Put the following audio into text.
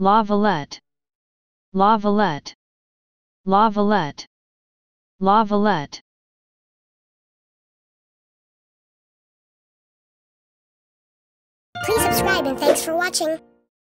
La Valette, La Valette, La Valette, La Valette. Please subscribe and thanks for watching.